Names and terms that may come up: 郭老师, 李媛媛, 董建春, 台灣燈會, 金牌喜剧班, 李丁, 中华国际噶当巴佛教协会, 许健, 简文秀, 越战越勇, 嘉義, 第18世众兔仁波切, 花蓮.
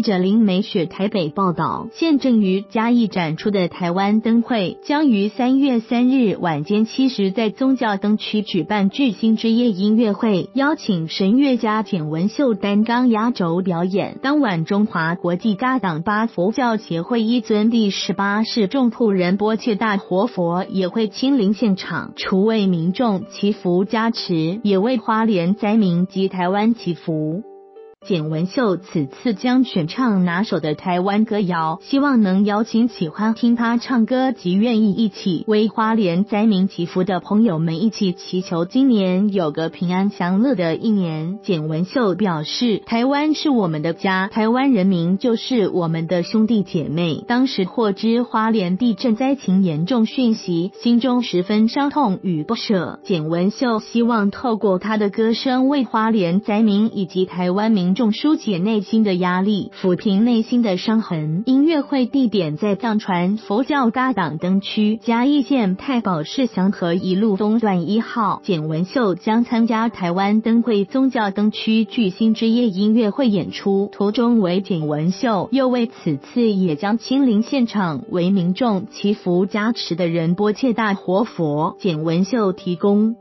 记者林美雪台北报道，现正于嘉义展出的台湾灯会，将于3月3日晚间7时在宗教灯区举办巨星之夜音乐会，邀请神乐家简文秀担纲压轴表演。当晚，中华国际噶当巴佛教协会一尊第18世众兔仁波切大活佛也会亲临现场，除为民众祈福加持，也为花莲灾民及台湾祈福。简文秀此次将选唱拿手的台湾歌谣，希望能邀请喜欢听他唱歌及愿意一起为花莲灾民祈福的朋友们一起祈求今年有个平安祥乐的一年。简文秀表示，台湾是我们的家，台湾人民就是我们的兄弟姐妹。当时获知花莲地震灾情严重讯息，心中十分伤痛与不舍。简文秀希望透过他的歌声为花莲灾民以及台湾民众疏解内心的压力，抚平内心的伤痕。音乐会地点在藏传佛教噶当灯区嘉义县太保市祥和1路东段1号。简文秀将参加台湾灯会宗教灯区巨星之夜音乐会演出，途中为简文秀又为此次也将亲临现场为民众祈福加持的仁波切大活佛简文秀提供